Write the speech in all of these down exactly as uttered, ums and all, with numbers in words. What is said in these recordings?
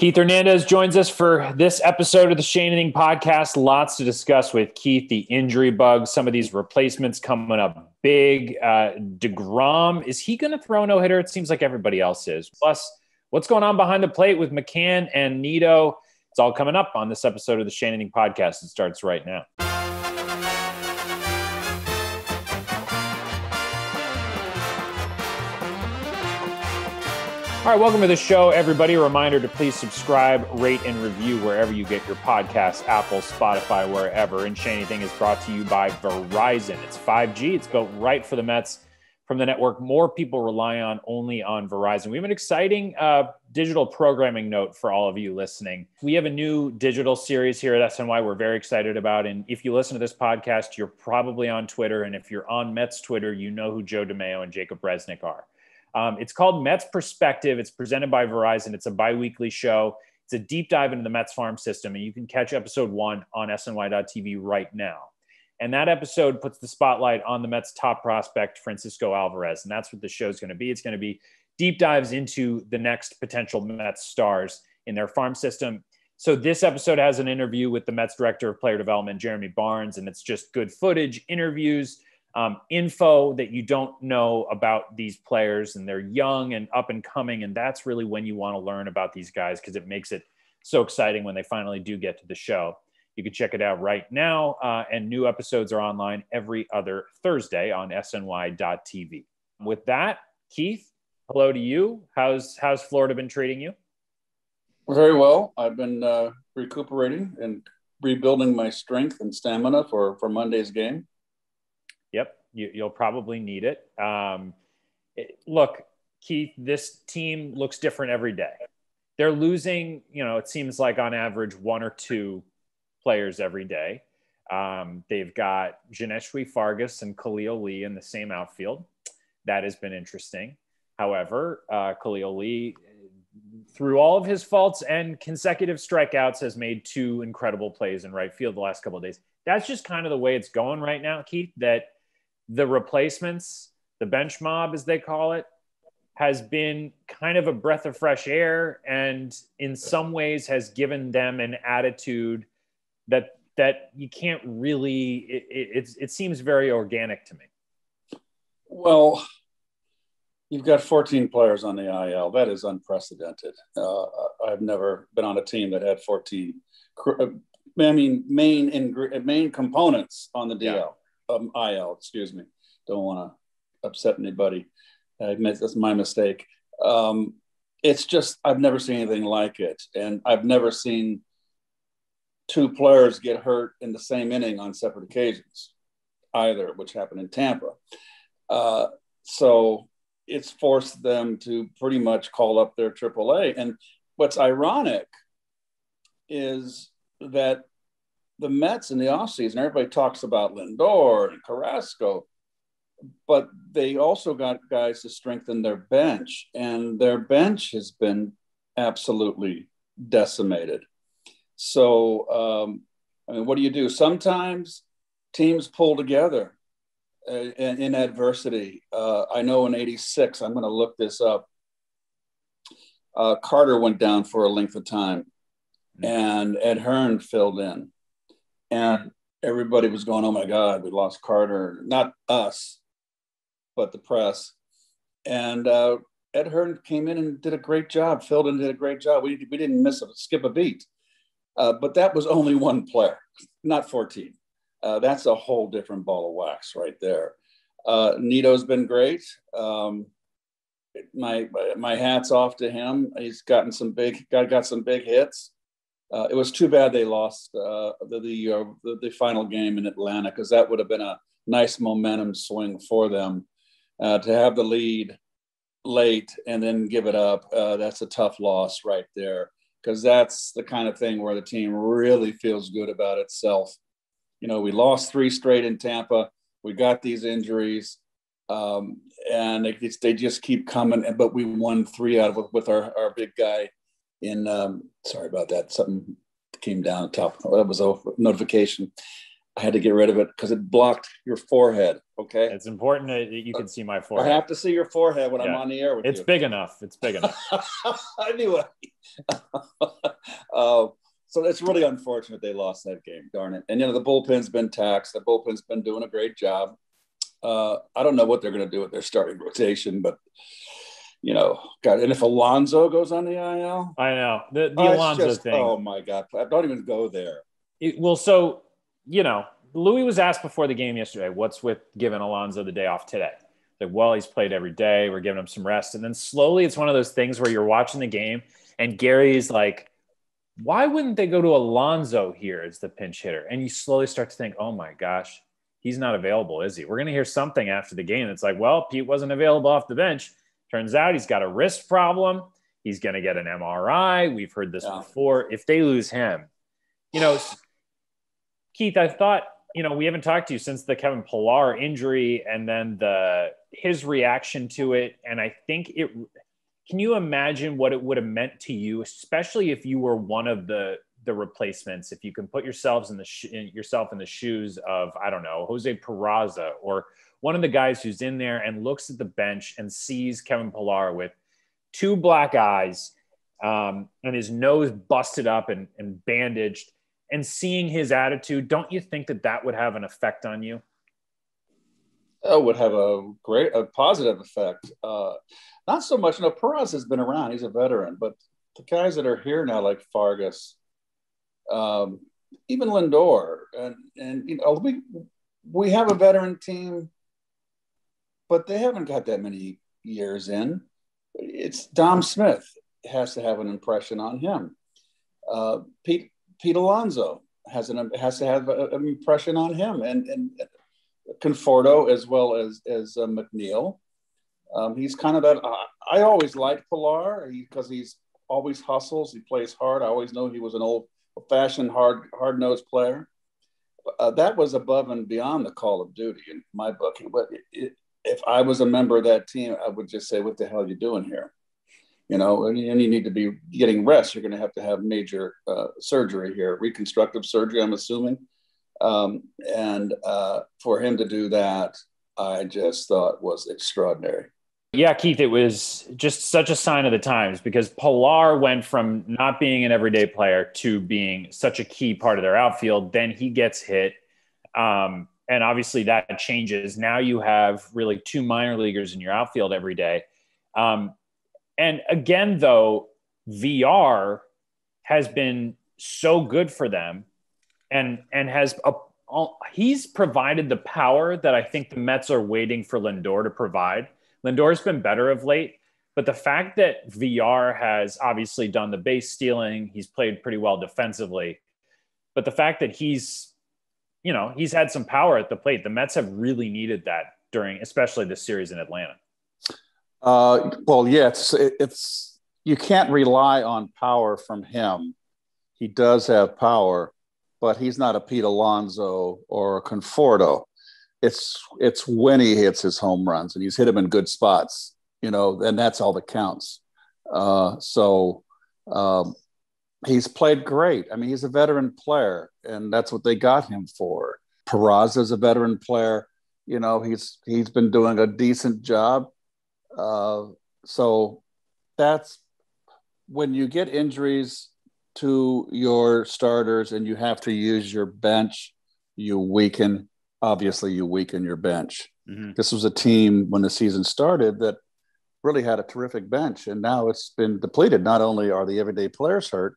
Keith Hernandez joins us for this episode of the Shea Anything Podcast. Lots to discuss with Keith, the injury bug, some of these replacements coming up big. Uh, DeGrom, is he going to throw a no-hitter? It seems like everybody else is. Plus, what's going on behind the plate with McCann and Nido? It's all coming up on this episode of the Shea Anything Podcast. It starts right now. All right, welcome to the show, everybody. A reminder to please subscribe, rate, and review wherever you get your podcasts, Apple, Spotify, wherever. And Shea Anything is brought to you by Verizon. It's five G. It's built right for the Mets from the network more people rely on, only on Verizon. We have an exciting uh, digital programming note for all of you listening. We have a new digital series here at S N Y we're very excited about. And if you listen to this podcast, you're probably on Twitter. And if you're on Mets Twitter, you know who Joe DiMeo and Jacob Resnick are. Um, it's called Mets Perspective. It's presented by Verizon. It's a bi-weekly show. It's a deep dive into the Mets farm system, and you can catch episode one on S N Y dot T V right now. And that episode puts the spotlight on the Mets' top prospect, Francisco Alvarez, and that's what the show's going to be. It's going to be deep dives into the next potential Mets stars in their farm system. So this episode has an interview with the Mets Director of Player Development, Jeremy Barnes, and it's just good footage, interviews, Um, info that you don't know about these players, and they're young and up and coming. And that's really when you want to learn about these guys, because it makes it so exciting when they finally do get to the show. You can check it out right now. Uh, and new episodes are online every other Thursday on S N Y dot T V. With that, Keith, hello to you. How's, how's Florida been treating you? Very well. I've been uh, recuperating and rebuilding my strength and stamina for, for Monday's game. Yep, you, you'll probably need it. Um, it. Look, Keith, this team looks different every day. They're losing, you know, it seems like on average one or two players every day. Um, they've got Janeshwi Fargus and Khalil Lee in the same outfield. That has been interesting. However, uh, Khalil Lee, through all of his faults and consecutive strikeouts, has made two incredible plays in right field the last couple of days. That's just kind of the way it's going right now, Keith, that the replacements, the bench mob, as they call it, has been kind of a breath of fresh air, and in some ways has given them an attitude that that you can't really, it, it, it seems very organic to me. Well, you've got fourteen players on the I L. That is unprecedented. Uh, I've never been on a team that had fourteen, I mean, main ing- main components on the D L. Yeah. um, I L, excuse me. Don't want to upset anybody. I admit that's my mistake. Um, it's just, I've never seen anything like it. And I've never seen two players get hurt in the same inning on separate occasions either, which happened in Tampa. Uh, so it's forced them to pretty much call up their triple A. And what's ironic is that the Mets in the offseason, everybody talks about Lindor and Carrasco, but they also got guys to strengthen their bench, and their bench has been absolutely decimated. So, um, I mean, what do you do? Sometimes teams pull together in, in adversity. Uh, I know in eighty-six, I'm going to look this up, uh, Carter went down for a length of time, and Ed Hearn filled in, and everybody was going, oh my God, we lost Carter. Not us, but the press. And uh, Ed Hearn came in and did a great job, filled in, did a great job. We, we didn't miss a, skip a beat, uh, but that was only one player, not fourteen. Uh, that's a whole different ball of wax right there. Uh, Nido's been great. Um, my, my hat's off to him. He's gotten some big, got, got some big hits. Uh, it was too bad they lost uh, the the, uh, the the final game in Atlanta, because that would have been a nice momentum swing for them uh, to have the lead late and then give it up. Uh, that's a tough loss right there, because that's the kind of thing where the team really feels good about itself. You know, we lost three straight in Tampa. We got these injuries, um, and they, they just keep coming. But we won three out of with our our big guy. In um, sorry about that. Something came down the top. That was a notification. I had to get rid of it because it blocked your forehead. Okay. It's important that you can see my forehead. I have to see your forehead when yeah. I'm on the air with it's you. It's big enough. It's big enough. Anyway. uh, so it's really unfortunate they lost that game. Darn it. And, you know, the bullpen's been taxed. The bullpen's been doing a great job. Uh, I don't know what they're going to do with their starting rotation, but, you know, God. And if Alonso goes on the I L. I know. The, the oh, Alonso just, thing. Oh, my God. I don't even go there. It, well, so. You know, Louis was asked before the game yesterday, what's with giving Alonso the day off today? Like, well, he's played every day. We're giving him some rest. And then slowly it's one of those things where you're watching the game and Gary's like, why wouldn't they go to Alonso here as the pinch hitter? And you slowly start to think, oh, my gosh, he's not available, is he? We're going to hear something after the game. It's like, well, Pete wasn't available off the bench. Turns out he's got a wrist problem. He's going to get an M R I. We've heard this yeah. before. If they lose him, you know – Keith, I thought, you know, we haven't talked to you since the Kevin Pillar injury and then the his reaction to it. And I think it – can you imagine what it would have meant to you, especially if you were one of the the replacements, if you can put yourselves in the sh- yourself in the shoes of, I don't know, Jose Peraza or one of the guys who's in there and looks at the bench and sees Kevin Pillar with two black eyes um, and his nose busted up and, and bandaged. And seeing his attitude, don't you think that that would have an effect on you? It would have a great, a positive effect. Uh, not so much. No, Peraza has been around. He's a veteran. But the guys that are here now, like Fargus, um, even Lindor, and, and you know, we we have a veteran team, but they haven't got that many years in. It's Dom Smith has to have an impression on him. Uh, Pete. Pete Alonso has an has to have a, an impression on him, and and Conforto as well as as uh, McNeil. Um, he's kind of that. Uh, I always liked Pillar because he, he's always hustles. He plays hard. I always know he was an old fashioned hard hard nosed player. Uh, that was above and beyond the call of duty in my book. But it, it, if I was a member of that team, I would just say, "What the hell are you doing here?" You know, and you need to be getting rest. You're going to have to have major uh, surgery here, reconstructive surgery, I'm assuming. Um, and uh, for him to do that, I just thought was extraordinary. Yeah, Keith, it was just such a sign of the times because Pillar went from not being an everyday player to being such a key part of their outfield. Then he gets hit. Um, and obviously that changes. Now you have really two minor leaguers in your outfield every day. Um And again, though, V R has been so good for them and and has a, he's provided the power that I think the Mets are waiting for Lindor to provide. Lindor's been better of late, but the fact that V R has obviously done the base stealing, he's played pretty well defensively, but the fact that he's, you know, he's had some power at the plate. The Mets have really needed that during, especially this series in Atlanta. Uh, well, yeah, it's, it's, you can't rely on power from him. He does have power, but he's not a Pete Alonso or a Conforto. It's, it's when he hits his home runs and he's hit them in good spots, you know, and that's all that counts. Uh, so, um, he's played great. I mean, he's a veteran player and that's what they got him for. Peraza's a veteran player. You know, he's, he's been doing a decent job. Uh, so that's when you get injuries to your starters and you have to use your bench, you weaken, obviously you weaken your bench. Mm-hmm. This was a team when the season started that really had a terrific bench and now it's been depleted. Not only are the everyday players hurt,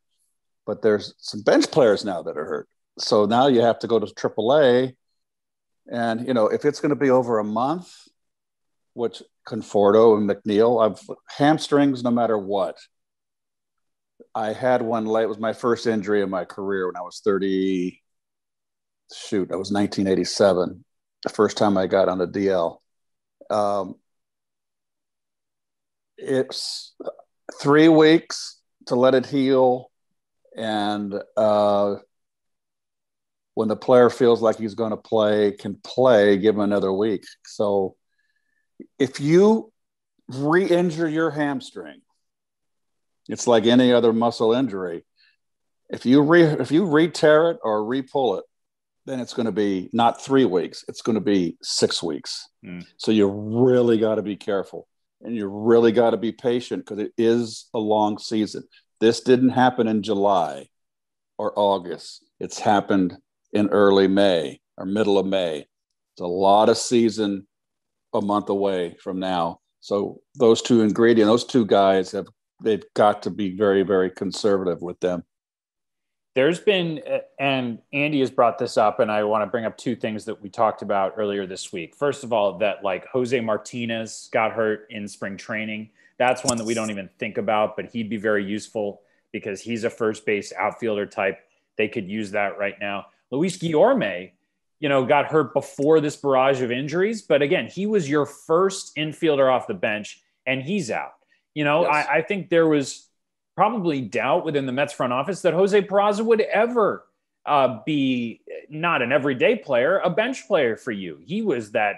but there's some bench players now that are hurt. So now you have to go to triple A and, you know, if it's going to be over a month, which Conforto and McNeil, I've hamstrings no matter what. I had one late. It was my first injury in my career when I was thirty. Shoot, I was nineteen eighty-seven. The first time I got on the D L. Um, it's three weeks to let it heal. And uh, when the player feels like he's going to play, can play, give him another week. So if you re-injure your hamstring, it's like any other muscle injury. If you re if you re-tear it or re-pull it, then it's going to be not three weeks. It's going to be six weeks. Mm. So you really got to be careful, and you really got to be patient, because it is a long season. This didn't happen in July or August. It's happened in early May or middle of May. It's a lot of season a month away from now. So those two ingredients, those two guys have, they've got to be very, very conservative with them. There's been, and Andy has brought this up, and I want to bring up two things that we talked about earlier this week. First of all, that like Jose Martinez got hurt in spring training. That's one that we don't even think about, but he'd be very useful because he's a first base outfielder type. They could use that right now. Luis Guillorme, you know, got hurt before this barrage of injuries, but again, he was your first infielder off the bench, and he's out. You know, yes. I, I think there was probably doubt within the Mets front office that Jose Peraza would ever uh, be not an everyday player, a bench player for you. He was that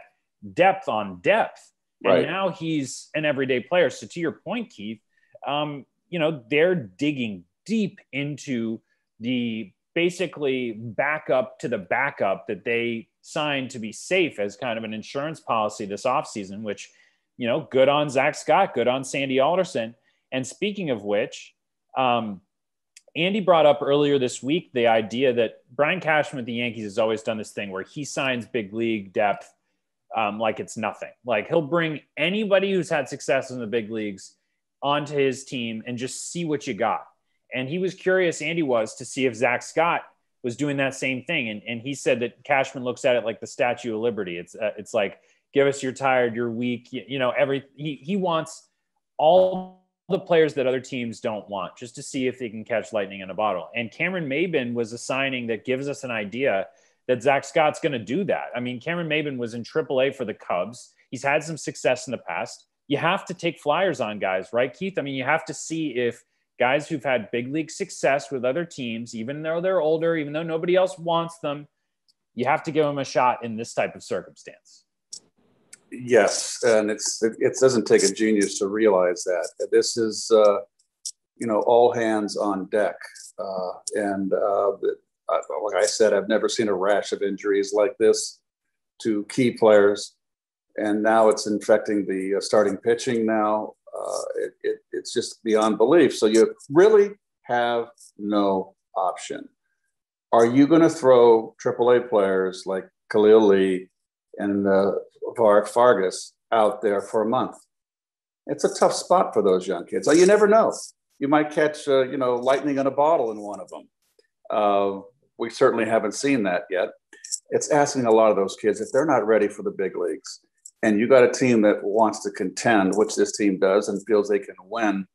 depth on depth. And right. now he's an everyday player. So to your point, Keith, um, you know, they're digging deep into the basically backup to the backup that they signed to be safe as kind of an insurance policy this offseason, which, you know, good on Zach Scott, good on Sandy Alderson. And speaking of which, um, Andy brought up earlier this week the idea that Brian Cashman at the Yankees has always done this thing where he signs big league depth um, like it's nothing. Like he'll bring anybody who's had success in the big leagues onto his team and just see what you got. And he was curious, Andy was, to see if Zach Scott was doing that same thing. And, and he said that Cashman looks at it like the Statue of Liberty. It's uh, it's like, give us your tired, your weak, you, you know, every he, he wants all the players that other teams don't want, just to see if they can catch lightning in a bottle. And Cameron Maybin was a signing that gives us an idea that Zach Scott's going to do that. I mean, Cameron Maybin was in triple A for the Cubs. He's had some success in the past. You have to take flyers on guys, right, Keith? I mean, you have to see if guys who've had big league success with other teams, even though they're older, even though nobody else wants them, you have to give them a shot in this type of circumstance. Yes, and it's it, it doesn't take a genius to realize that this is uh, you know all hands on deck, uh, and uh, I, like I said, I've never seen a rash of injuries like this to key players, and now it's infecting the uh, starting pitching. Now uh, it, it, it's just beyond belief. So you really have no option. Are you going to throw triple A players like Khalil Lee and uh, Fargus out there for a month? It's a tough spot for those young kids. You never know. You might catch, uh, you know, lightning in a bottle in one of them. Uh, we certainly haven't seen that yet. It's asking a lot of those kids if they're not ready for the big leagues. And you got a team that wants to contend, which this team does, and feels they can win.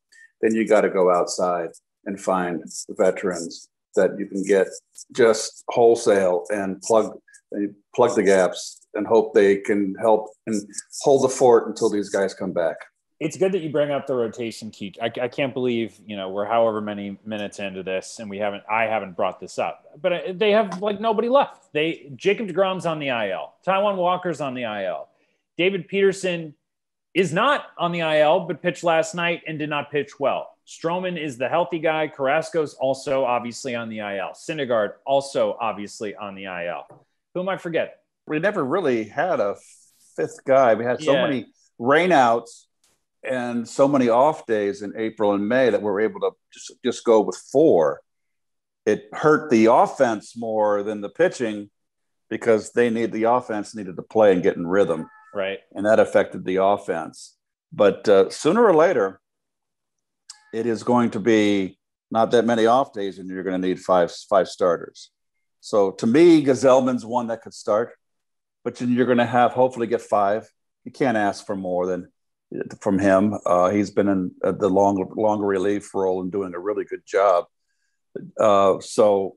Then you got to go outside and find veterans that you can get just wholesale and plug plug the gaps and hope they can help and hold the fort until these guys come back. It's good that you bring up the rotation, Keith. I, I can't believe, you know, we're however many minutes into this and we haven't, I haven't brought this up, but they have like nobody left. They, Jacob DeGrom's on the I L. Taiwan Walker's on the I L. David Peterson is not on the I L, but pitched last night and did not pitch well. Stroman is the healthy guy. Carrasco's also obviously on the I L. Syndergaard also obviously on the I L. Who am I forgetting? We never really had a fifth guy. We had so yeah. many rainouts and so many off days in April and May that we were able to just, just go with four. It hurt the offense more than the pitching because they need the offense needed to play and get in rhythm. Right. And that affected the offense. But uh, sooner or later, it is going to be not that many off days and you're going to need five, five starters. So to me, Gsellman's one that could start. But then you're going to have hopefully get five. You can't ask for more than from him. Uh, he's been in uh, the longer longer relief role and doing a really good job. Uh, so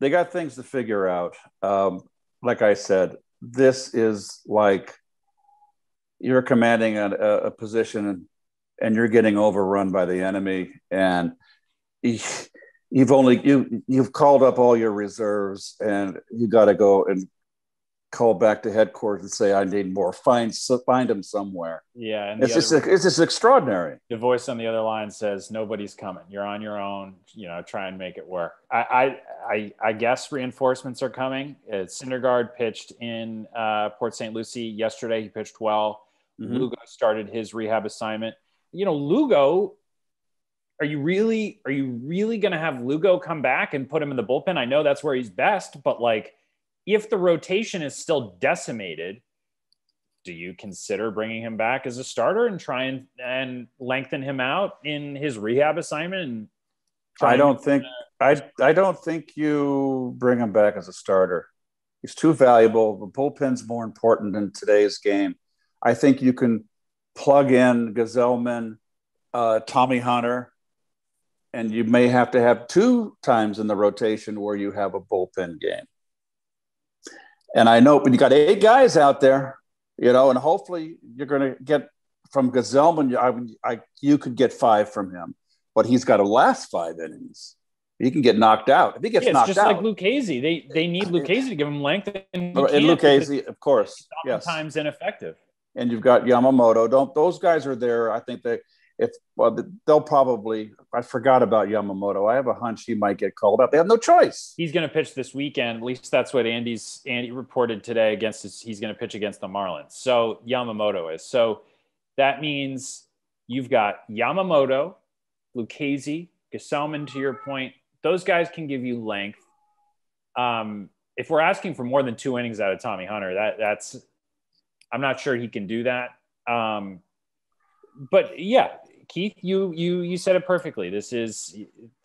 they got things to figure out. Um, like I said, this is like you're commanding a, a position and you're getting overrun by the enemy, and he, you've only you you've called up all your reserves, and you got to go and call back to headquarters and say, I need more. Find so find him somewhere. Yeah. And it's just, it's just extraordinary. The voice on the other line says, nobody's coming. You're on your own, you know, try and make it work. I, I, I, I guess reinforcements are coming. It's Syndergaard pitched in uh, Port Saint Lucie yesterday. He pitched well. Mm-hmm. Lugo started his rehab assignment. You know, Lugo, are you really, are you really going to have Lugo come back and put him in the bullpen? I know that's where he's best, but like, if the rotation is still decimated, do you consider bringing him back as a starter and try and, and lengthen him out in his rehab assignment? And I don't think a- I I don't think you bring him back as a starter. He's too valuable. The bullpen's more important in today's game. I think you can plug in Gsellman, uh, Tommy Hunter, and you may have to have two times in the rotation where you have a bullpen game. And I know, but you got eight guys out there, you know, and hopefully you're going to get from Gsellman. I, I, you could get five from him, but he's got to last five innings. He can get knocked out. If he gets yeah, it's knocked just out, like Lucchesi, they they need Lucchesi to give him length. And, and Lucchesi, of course, sometimes yes. ineffective. And you've got Yamamoto. Don't those guys are there? I think they if well, they'll probably. I forgot about Yamamoto. I have a hunch he might get called up. They have no choice. He's going to pitch this weekend. At least that's what Andy's Andy reported today. Against his, he's going to pitch against the Marlins. So Yamamoto is. So that means you've got Yamamoto, Lucchesi, Gsellman. To your point, those guys can give you length. Um, if we're asking for more than two innings out of Tommy Hunter, that that's I'm not sure he can do that. Um, but yeah. Keith, you you you said it perfectly. This is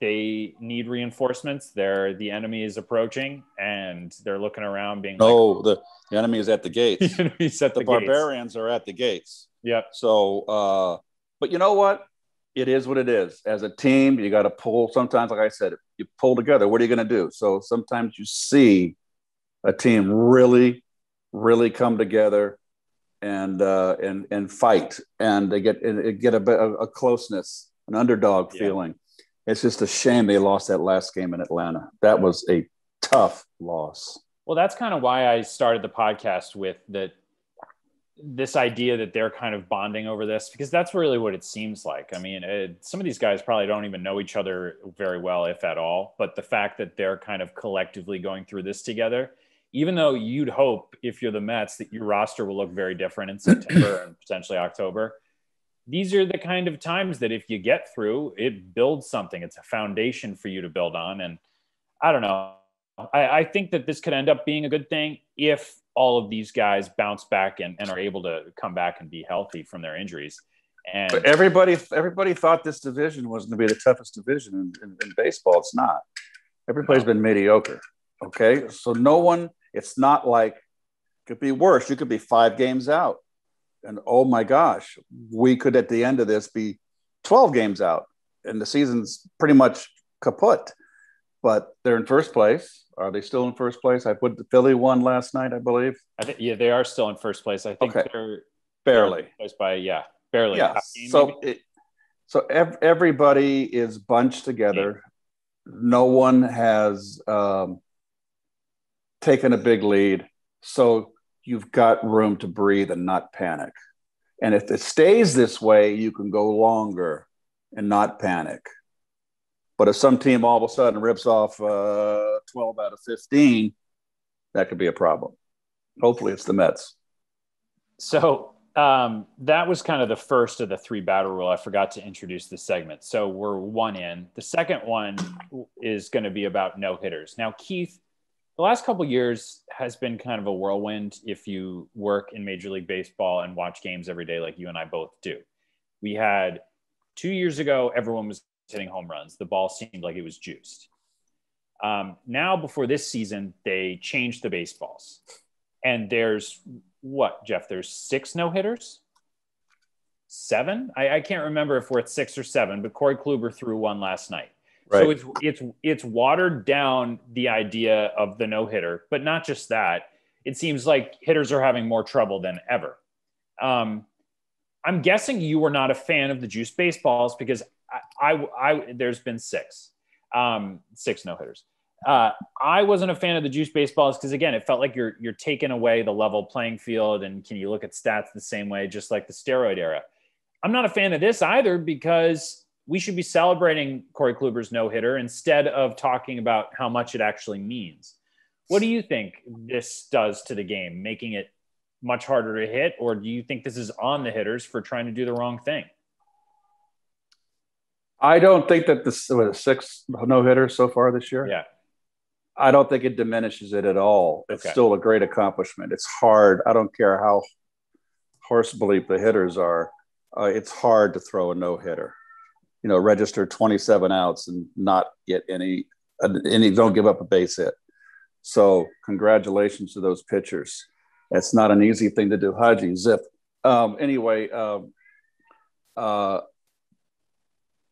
they need reinforcements. They're the enemy is approaching, and they're looking around, being no, like, the, the enemy is at the gates. the at the, the barbarians gates. are at the gates. Yep. So, uh, but you know what? It is what it is. As a team, you got to pull. Sometimes, like I said, you pull together. What are you going to do? So sometimes you see a team really, really come together. And uh, and and fight, and they get and get a, a closeness, an underdog yeah. feeling. It's just a shame they lost that last game in Atlanta. That was a tough loss. Well, that's kind of why I started the podcast with that. This idea that they're kind of bonding over this, because that's really what it seems like. I mean, it, some of these guys probably don't even know each other very well, if at all. But the fact that they're kind of collectively going through this together. Even though you'd hope if you're the Mets that your roster will look very different in September and potentially October, these are the kind of times that if you get through, it builds something. It's a foundation for you to build on. And I don't know. I, I think that this could end up being a good thing if all of these guys bounce back and, and are able to come back and be healthy from their injuries. And but everybody, everybody thought this division was going to be the toughest division in, in, in baseball. It's not. Everybody's been mediocre. Okay, so no one. It's not like it could be worse. You could be five games out, and oh my gosh, we could at the end of this be twelve games out, and the season's pretty much kaput. But they're in first place. Are they still in first place? I put the Philly one last night, I believe. I think yeah, they are still in first place. I think okay. they're barely they're first by yeah, barely. Yeah. So it, so ev- everybody is bunched together. Yeah. No one has. Um, taken a big lead, so you've got room to breathe and not panic. And if it stays this way, you can go longer and not panic. But if some team all of a sudden rips off uh, twelve out of fifteen, that could be a problem. Hopefully it's the Mets. So um, that was kind of the first of the three battle rule. I forgot to introduce the segment. So we're one in. The second one is going to be about no-hitters. Now, Keith, the last couple of years has been kind of a whirlwind if you work in Major League Baseball and watch games every day like you and I both do. We had two years ago, everyone was hitting home runs. The ball seemed like it was juiced. Um, now, before this season, they changed the baseballs. And there's what, Jeff? There's six no-hitters? Seven? I, I can't remember if we're at six or seven, but Corey Kluber threw one last night. Right. So it's it's it's watered down the idea of the no-hitter, but not just that. It seems like hitters are having more trouble than ever. Um, I'm guessing you were not a fan of the juice baseballs because I, I, I there's been six, um, six no-hitters. Uh, I wasn't a fan of the juice baseballs because, again, it felt like you're you're taking away the level playing field, and can you look at stats the same way, just like the steroid era. I'm not a fan of this either because we should be celebrating Corey Kluber's no-hitter instead of talking about how much it actually means. What do you think this does to the game, making it much harder to hit, or do you think this is on the hitters for trying to do the wrong thing? I don't think that this was a six no-hitter so far this year. Yeah. I don't think it diminishes it at all. It's okay. Still a great accomplishment. It's hard. I don't care how horse belief the hitters are. Uh, it's hard to throw a no-hitter. You know, register twenty-seven outs and not get any, uh, any, don't give up a base hit. So congratulations to those pitchers. That's not an easy thing to do. Haji, zip. Um, anyway, um, uh,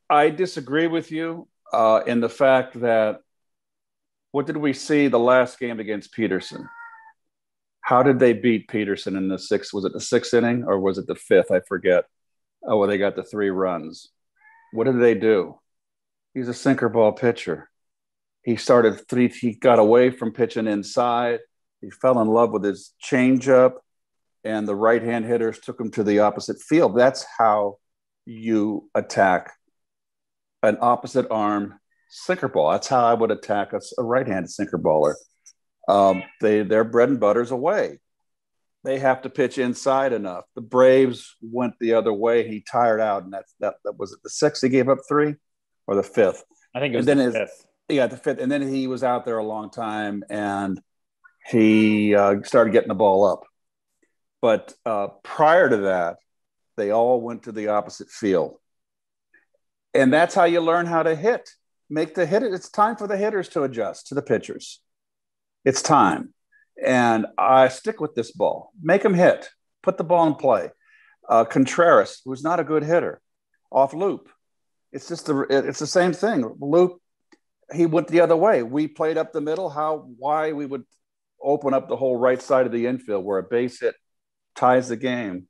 I disagree with you uh, in the fact that what did we see the last game against Peterson? How did they beat Peterson in the sixth? Was it the sixth inning or was it the fifth? I forget. Oh, well, they got the three runs. What did they do? He's a sinker ball pitcher. He started three. He got away from pitching inside. He fell in love with his changeup, and the right-hand hitters took him to the opposite field. That's how you attack an opposite arm sinker ball. That's how I would attack a, a right-handed sinker baller. Um, they, their bread and butter's away. They have to pitch inside enough. The Braves went the other way. He tired out, and that's that, that was it the sixth he gave up three, or the fifth? I think it was and then the his, fifth. Yeah, the fifth. And then he was out there a long time, and he uh, started getting the ball up. But uh, prior to that, they all went to the opposite field. And that's how you learn how to hit. Make the hit. It's time for the hitters to adjust to the pitchers. It's time. And I stick with this ball. Make him hit. Put the ball in play. Uh, Contreras, who's not a good hitter, off loop. It's just the it's the same thing. Loop. He went the other way. We played up the middle. How? Why we would open up the whole right side of the infield where a base hit ties the game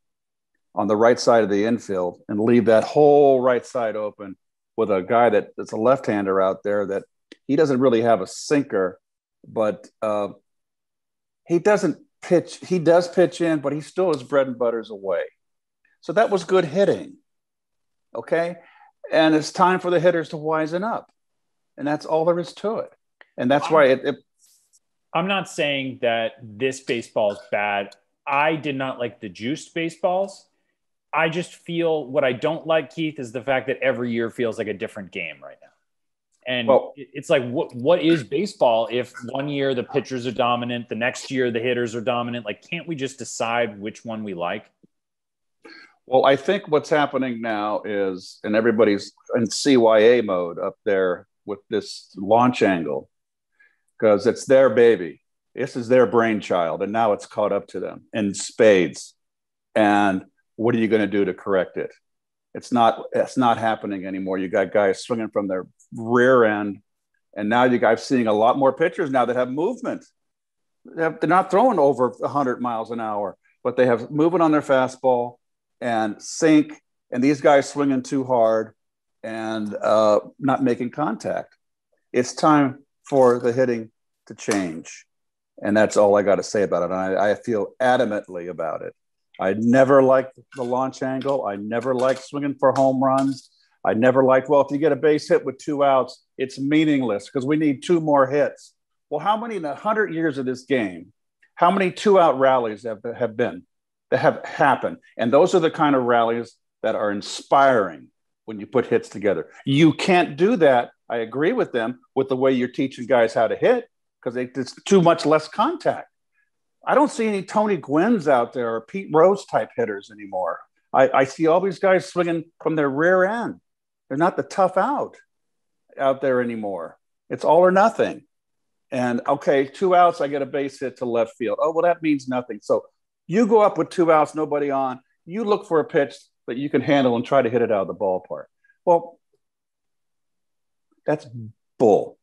on the right side of the infield and leave that whole right side open with a guy that, that's a left-hander out there that he doesn't really have a sinker, but uh, he doesn't pitch. He does pitch in, but he still is bread and butters away. So that was good hitting, okay? And it's time for the hitters to wisen up, and that's all there is to it. And that's why it, it – I'm not saying that this baseball is bad. I did not like the juiced baseballs. I just feel what I don't like, Keith, is the fact that every year feels like a different game right now. And well, it's like, what what is baseball if one year the pitchers are dominant, the next year the hitters are dominant? Like, can't we just decide which one we like? Well, I think what's happening now is, and everybody's in C Y A mode up there with this launch angle, because it's their baby. This is their brainchild, and now it's caught up to them in spades. And what are you going to do to correct it? It's not, it's not happening anymore. You got guys swinging from their rear end, and now you guys seeing a lot more pitchers now that have movement. They have, they're not throwing over one hundred miles an hour, but they have movement on their fastball and sink, and these guys swinging too hard and uh, not making contact. It's time for the hitting to change, and that's all I got to say about it. And I, I feel adamantly about it. I never liked the launch angle. I never liked swinging for home runs. I never liked, well, if you get a base hit with two outs, it's meaningless because we need two more hits. Well, how many in one hundred years of this game, how many two-out rallies have, have been that have happened? And those are the kind of rallies that are inspiring when you put hits together. You can't do that, I agree with them, with the way you're teaching guys how to hit because it's too much less contact. I don't see any Tony Gwynn's out there or Pete Rose type hitters anymore. I, I see all these guys swinging from their rear end. They're not the tough out out there anymore. It's all or nothing. And okay, two outs, I get a base hit to left field. Oh, well, that means nothing. So you go up with two outs, nobody on. You look for a pitch that you can handle and try to hit it out of the ballpark. Well, that's bull.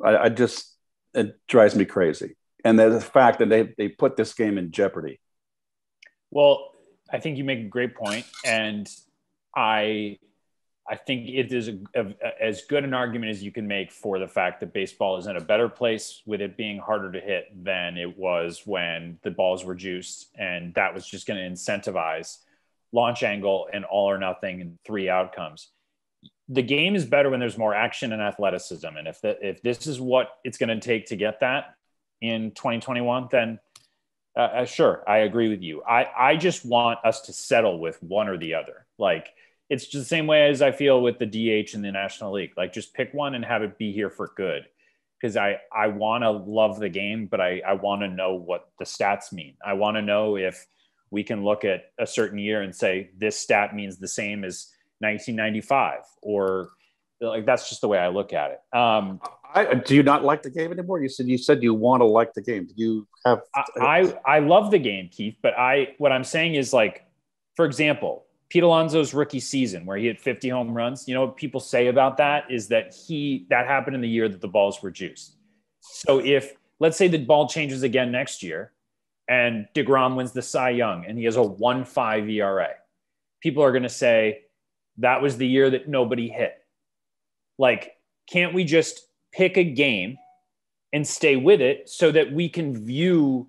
I, I just, it drives me crazy. And the fact that they, they put this game in jeopardy. Well, I think you make a great point. And I I think it is a, a, as good an argument as you can make for the fact that baseball is in a better place with it being harder to hit than it was when the balls were juiced. And that was just going to incentivize launch angle and all or nothing and three outcomes. The game is better when there's more action and athleticism. And if the, if this is what it's going to take to get that in twenty twenty-one, then uh, uh, sure, I agree with you. I, I just want us to settle with one or the other. Like, it's just the same way as I feel with the D H in the National League. Like, just pick one and have it be here for good. Because I, I want to love the game, but I, I want to know what the stats mean. I want to know if we can look at a certain year and say, this stat means the same as nineteen ninety-five, or like, that's just the way I look at it. Um, I, do you not like the game anymore? You said you said you want to like the game. Do you have? I, I I love the game, Keith. But I what I'm saying is, like, for example, Pete Alonso's rookie season where he hit fifty home runs. You know what people say about that is that he that happened in the year that the balls were juiced. So if, let's say, the ball changes again next year, and DeGrom wins the Cy Young and he has a one point five E R A, people are going to say, that was the year that nobody hit. Like, can't we just pick a game and stay with it so that we can view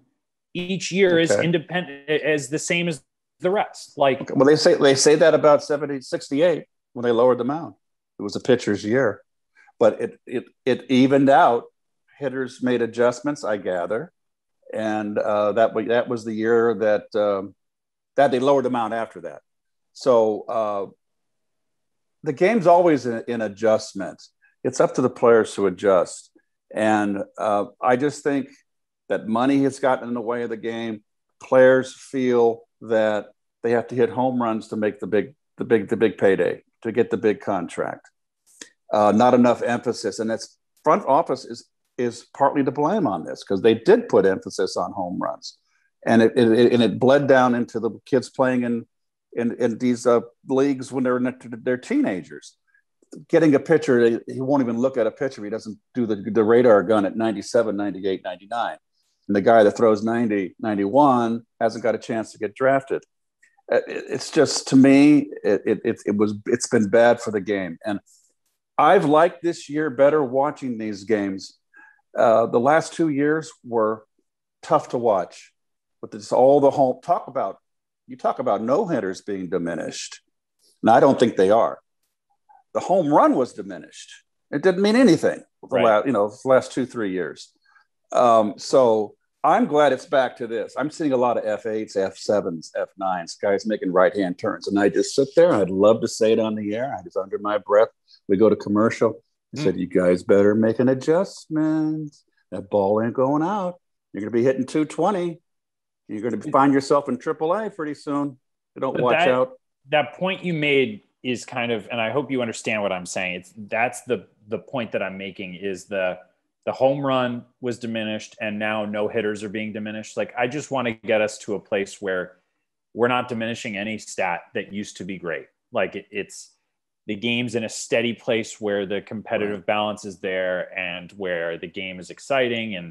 each year okay. as independent, as the same as the rest? Like, okay. Well, they say they say that about seventy, sixty-eight when they lowered the mound. It was a pitcher's year, but it it it evened out. Hitters made adjustments, I gather, and uh, that that was the year that um, that they lowered the mound after that. So. Uh, The game's always in, in adjustment. It's up to the players to adjust. And uh, I just think that money has gotten in the way of the game. Players feel that they have to hit home runs to make the big, the big, the big payday, to get the big contract. Uh, not enough emphasis. And that's front office is, is partly to blame on this, because they did put emphasis on home runs. And it, it, it, and it bled down into the kids playing in, In, in these uh, leagues when they're they're teenagers. Getting a pitcher, he won't even look at a pitcher. He doesn't do the, the radar gun at ninety-seven, ninety-eight, ninety-nine. And the guy that throws ninety, ninety-one hasn't got a chance to get drafted. It, it's just, to me, it, it, it was, it's been bad for the game. And I've liked this year better watching these games. Uh, the last two years were tough to watch. But it's all the home talk about. You talk about no-hitters being diminished. And I don't think they are. The home run was diminished. It didn't mean anything, the right. last, you know, the last two, three years. Um, so I'm glad it's back to this. I'm seeing a lot of F eights, F sevens, F nines, guys making right-hand turns. And I just sit there. I'd love to say it on the air. I was under my breath. We go to commercial. I mm. said, you guys better make an adjustment. That ball ain't going out. You're going to be hitting two twenty. You're going to find yourself in triple A pretty soon. You don't but watch that, out. That point you made is kind of, and I hope you understand what I'm saying. It's that's the the point that I'm making is the the home run was diminished, and now no hitters are being diminished. Like, I just want to get us to a place where we're not diminishing any stat that used to be great. Like, it, it's the game's in a steady place where the competitive right. balance is there, and where the game is exciting and.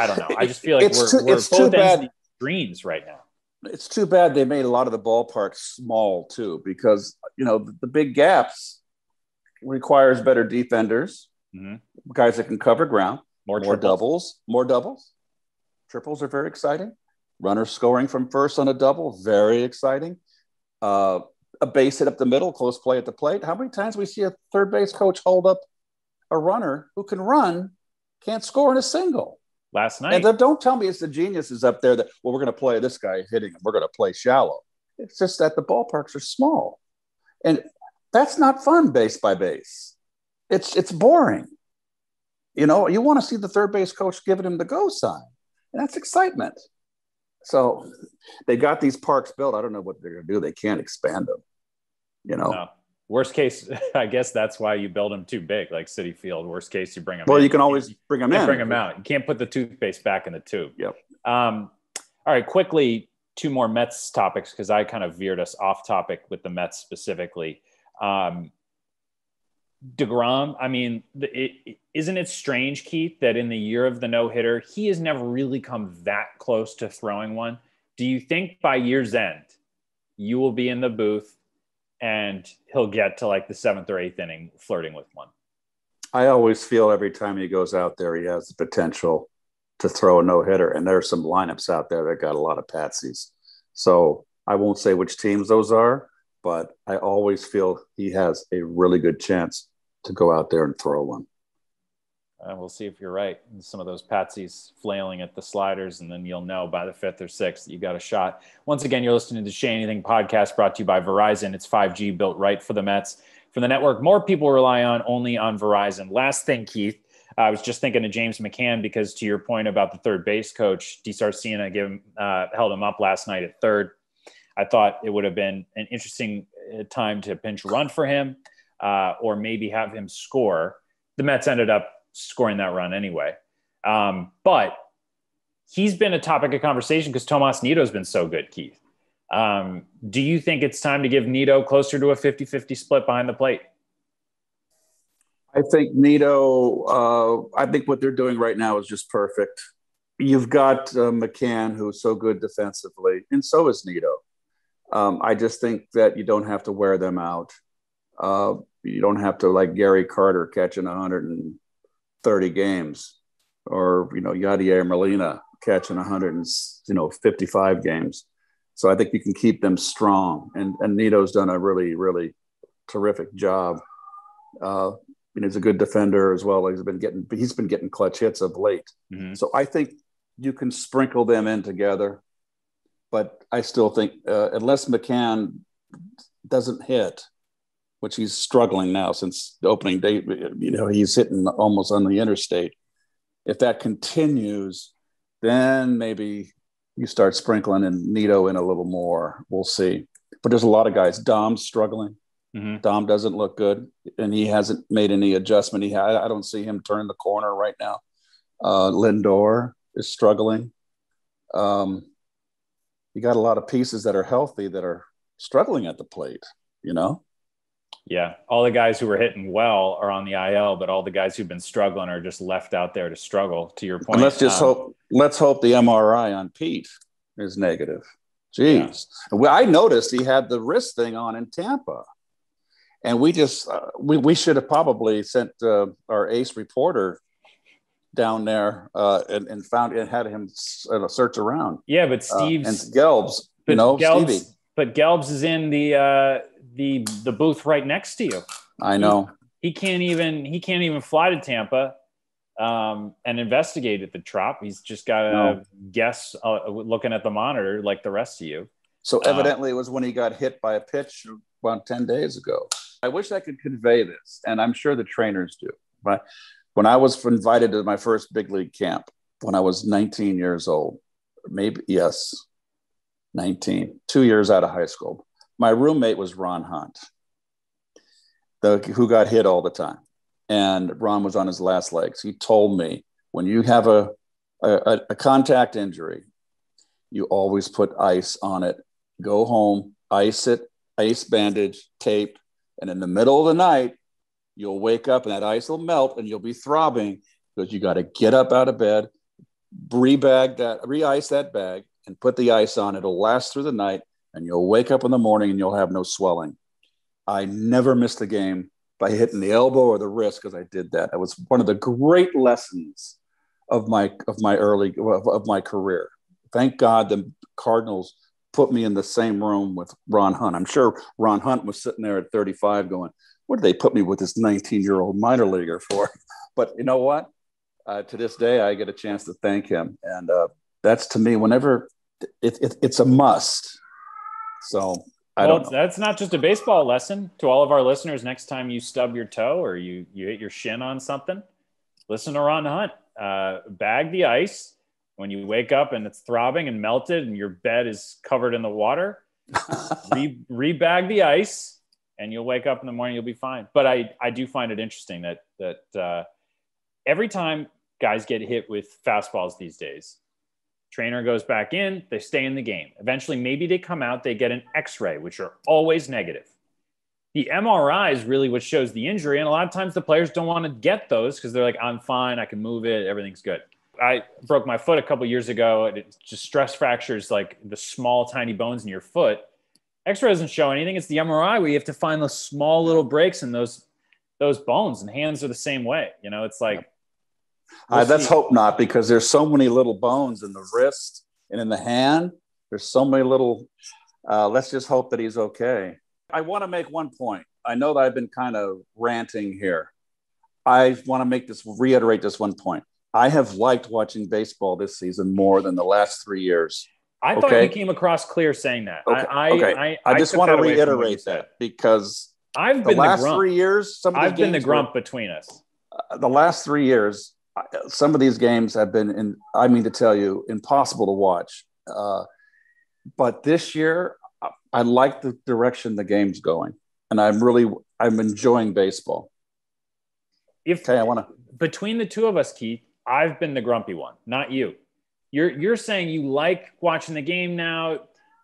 I don't know. I just feel like it's we're, too, we're it's both too bad. Dreams right now. It's too bad they made a lot of the ballparks small too, because, you know, the, the big gaps requires better defenders, mm-hmm. guys that can cover ground, more, more doubles, more doubles. Triples are very exciting. Runners scoring from first on a double, very exciting. Uh, a base hit up the middle, close play at the plate. How many times we see a third base coach hold up a runner who can run, can't score in a single? Last night. And don't tell me it's the geniuses up there that, well, we're going to play this guy hitting him. We're going to play shallow. It's just that the ballparks are small. And that's not fun base by base. It's it's boring. You know, you want to see the third base coach giving him the go sign. And that's excitement. So they got these parks built. I don't know what they're going to do. They can't expand them, you know. No. Worst case, I guess that's why you build them too big, like City Field. Worst case, you bring them. Well, in. You can always bring them you in. Bring them out. You can't put the toothpaste back in the tube. Yep. Um, all right, quickly, two more Mets topics, because I kind of veered us off topic with the Mets specifically. Um, DeGrom, I mean, it, it, isn't it strange, Keith, that in the year of the no-hitter, he has never really come that close to throwing one? Do you think by year's end, you will be in the booth and he'll get to like the seventh or eighth inning flirting with one. I always feel every time he goes out there, he has the potential to throw a no-hitter. And there are some lineups out there that got a lot of patsies. So I won't say which teams those are, but I always feel he has a really good chance to go out there and throw one. Uh, we'll see if you're right. Some of those patsies flailing at the sliders, and then you'll know by the fifth or sixth that you got a shot. Once again, you're listening to the Shea Anything Podcast, brought to you by Verizon. It's five G built right for the Mets. For the network more people rely on, only on Verizon. Last thing, Keith, I was just thinking of James McCann, because to your point about the third base coach, DeSarcina gave him, uh, held him up last night at third. I thought it would have been an interesting time to pinch run for him, uh, or maybe have him score. The Mets ended up scoring that run anyway. Um, but he's been a topic of conversation because Tomas Nido has been so good, Keith. Um, do you think it's time to give Nido closer to a fifty-fifty split behind the plate? I think Nido, uh, I think what they're doing right now is just perfect. You've got uh, McCann, who's so good defensively, and so is Nido. Um, I just think that you don't have to wear them out. Uh, you don't have to, like Gary Carter, catching one hundred thirty games, or, you know, Yadier Molina catching one hundred fifty-five games. So I think you can keep them strong. And, and Nido's done a really, really terrific job. Uh, and he's a good defender as well. He's been getting, he's been getting clutch hits of late. Mm-hmm. So I think you can sprinkle them in together, but I still think uh, unless McCann doesn't hit, which he's struggling now since the opening day, you know, he's hitting almost on the interstate. If that continues, then maybe you start sprinkling and Nido in a little more. We'll see. But there's a lot of guys. Dom's struggling. Mm-hmm. Dom doesn't look good, and he hasn't made any adjustment. He, ha- I don't see him turn the corner right now. Uh, Lindor is struggling. Um, you got a lot of pieces that are healthy that are struggling at the plate, you know? Yeah. All the guys who were hitting well are on the I L, but all the guys who've been struggling are just left out there to struggle, to your point. And let's just um, hope, let's hope the M R I on Pete is negative. Jeez. Yeah. I noticed he had the wrist thing on in Tampa, and we just, uh, we, we should have probably sent uh, our ace reporter down there uh, and, and found and had him search around. Yeah. But Steve's uh, and Gelb's, but you know, Gelb's, Stevie. But Gelb's is in the, uh, the the booth right next to you. I know. He, he can't even he can't even fly to Tampa um, and investigate at the Trop. He's just got to no. guess uh, looking at the monitor like the rest of you. So evidently um, it was when he got hit by a pitch about ten days ago. I wish I could convey this, and I'm sure the trainers do. But when I was invited to my first big league camp when I was nineteen years old, maybe, yes, nineteen, two years out of high school. My roommate was Ron Hunt, the, who got hit all the time. And Ron was on his last legs. He told me, when you have a, a, a contact injury, you always put ice on it. Go home, ice it, ice bandage, tape. And in the middle of the night, you'll wake up and that ice will melt and you'll be throbbing, because you got to get up out of bed, re-bag that, re-ice that bag and put the ice on. It'll last through the night. And you'll wake up in the morning and you'll have no swelling. I never missed a game by hitting the elbow or the wrist because I did that. It was one of the great lessons of my of my early of, of my career. Thank God the Cardinals put me in the same room with Ron Hunt. I'm sure Ron Hunt was sitting there at thirty-five going, "What did they put me with this nineteen-year-old minor leaguer for?" But you know what? Uh, to this day, I get a chance to thank him, and uh, that's to me. Whenever it, it, it's a must. So I well, don't know. That's not just a baseball lesson to all of our listeners. Next time you stub your toe or you, you hit your shin on something, listen to Ron Hunt, uh, bag the ice. When you wake up and it's throbbing and melted and your bed is covered in the water, re, re-bag the ice and you'll wake up in the morning. You'll be fine. But I, I do find it interesting that, that uh, every time guys get hit with fastballs these days, trainer goes back in, they stay in the game. Eventually, maybe they come out, they get an x-ray, which are always negative. The M R I is really what shows the injury, and a lot of times the players don't want to get those because they're like, I'm fine, I can move it, everything's good. I broke my foot a couple years ago, and it's just stress fractures, like the small, tiny bones in your foot. X-ray doesn't show anything. It's the M R I where you have to find those small little breaks in those those bones, and hands are the same way. You know, it's like, we'll uh, let's hope not, because there's so many little bones in the wrist and in the hand. There's so many little, uh, let's just hope that he's okay. I want to make one point. I know that I've been kind of ranting here. I want to make this, reiterate this one point. I have liked watching baseball this season more than the last three years. I okay? thought you came across clear saying that. Okay. I, I, okay. I, I just I want to reiterate that, because I've the been last the three years, some of I've been the grump were, between us. Uh, the last three years, some of these games have been, in, I mean to tell you, impossible to watch. Uh, but this year, I, I like the direction the game's going, and I'm really I'm enjoying baseball. If okay, I want to between the two of us, Keith, I've been the grumpy one, not you. You're you're saying you like watching the game now.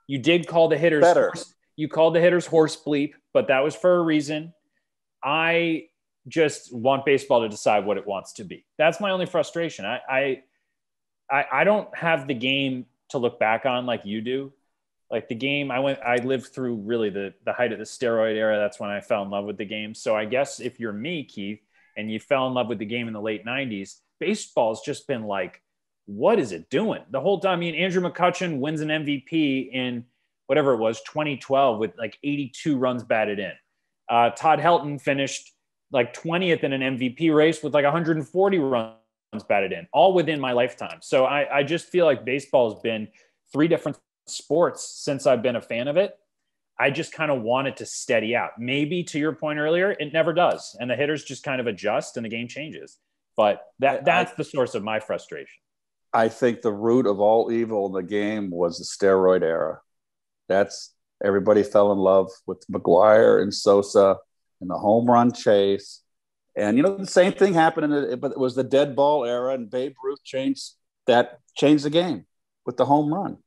You did call the hitters better. Horse, you called the hitters horse bleep, but that was for a reason. I just want baseball to decide what it wants to be. That's my only frustration. I I I don't have the game to look back on like you do. Like the game, I went I lived through really the the height of the steroid era. That's when I fell in love with the game. So I guess if you're me, Keith, and you fell in love with the game in the late nineties, baseball's just been like, what is it doing? The whole time, I mean, Andrew McCutchen wins an M V P in whatever it was, twenty twelve, with like eighty-two runs batted in. Uh, Todd Helton finished like twentieth in an M V P race with like one hundred forty runs batted in, all within my lifetime. So I, I just feel like baseball has been three different sports since I've been a fan of it. I just kind of want it to steady out. Maybe to your point earlier, it never does. And the hitters just kind of adjust and the game changes. But that that's the source of my frustration. I think the root of all evil in the game was the steroid era. That's everybody fell in love with McGuire and Sosa and the home run chase. And, you know, the same thing happened, in the, but it was the dead ball era, and Babe Ruth changed that, changed the game with the home run.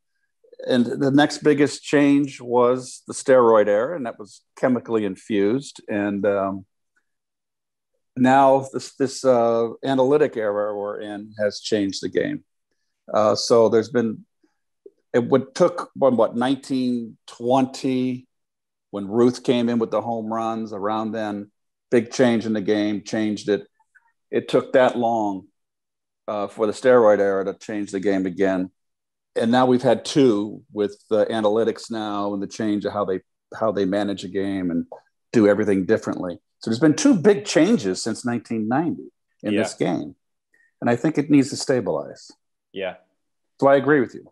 And the next biggest change was the steroid era, and that was chemically infused. And um, now this, this uh, analytic era we're in has changed the game. Uh, so there's been, it would took what, what nineteen twenty when Ruth came in with the home runs around then, big change in the game, changed it. It took that long uh, for the steroid era to change the game again. And now we've had two with the analytics now and the change of how they how they manage a game and do everything differently. So there's been two big changes since nineteen ninety in yeah. this game. And I think it needs to stabilize. Yeah. So I agree with you.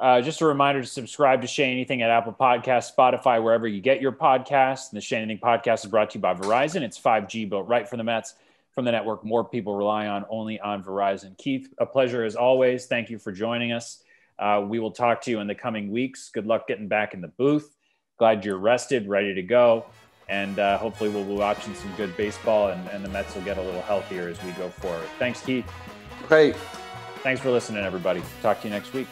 Uh, just a reminder to subscribe to Shea Anything at Apple Podcasts, Spotify, wherever you get your podcasts. And the Shea Anything Podcast is brought to you by Verizon. It's five G built right for the Mets. From the network more people rely on, only on Verizon. Keith, a pleasure as always. Thank you for joining us. Uh, we will talk to you in the coming weeks. Good luck getting back in the booth. Glad you're rested, ready to go. And uh, hopefully we'll be watching some good baseball, and, and the Mets will get a little healthier as we go forward. Thanks, Keith. Great. Thanks for listening, everybody. Talk to you next week.